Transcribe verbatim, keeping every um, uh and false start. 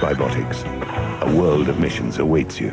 Spybotics. A world of missions awaits you.